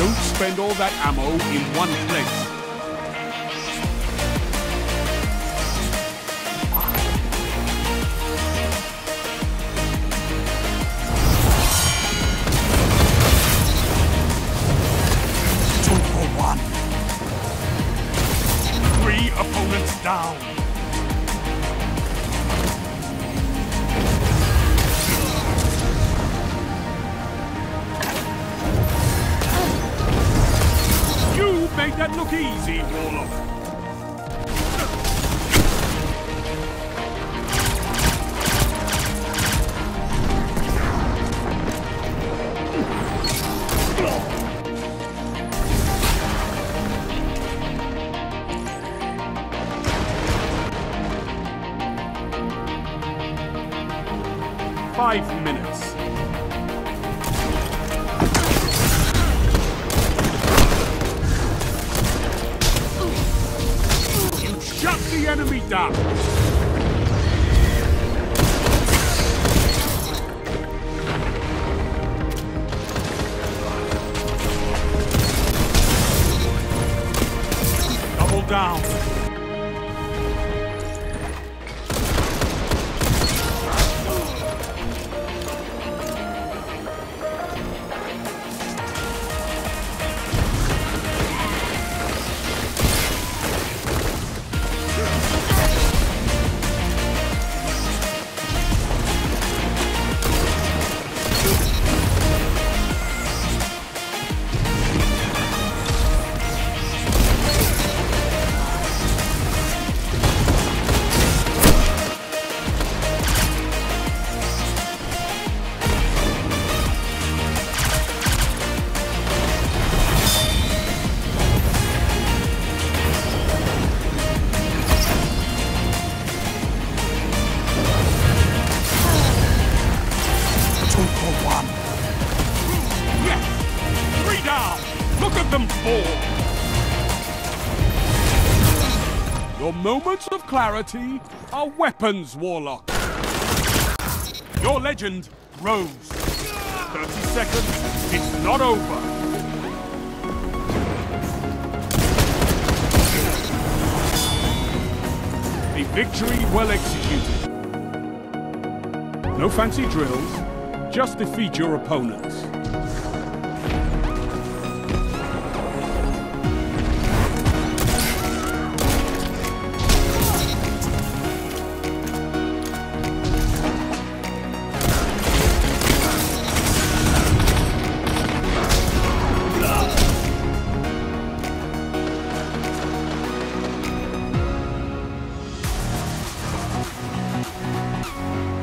Don't spend all that ammo in one place. Two for one. 3 opponents down. Make that look easy, Warlock. No. 5 minutes. The enemy down. Double down. Your moments of clarity are weapons, Warlock. Your legend rose. 30 seconds, it's not over. A victory well executed. No fancy drills, just defeat your opponents.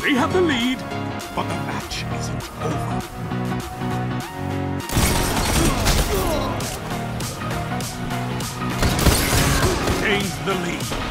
They have the lead, but the match isn't over. Change the lead.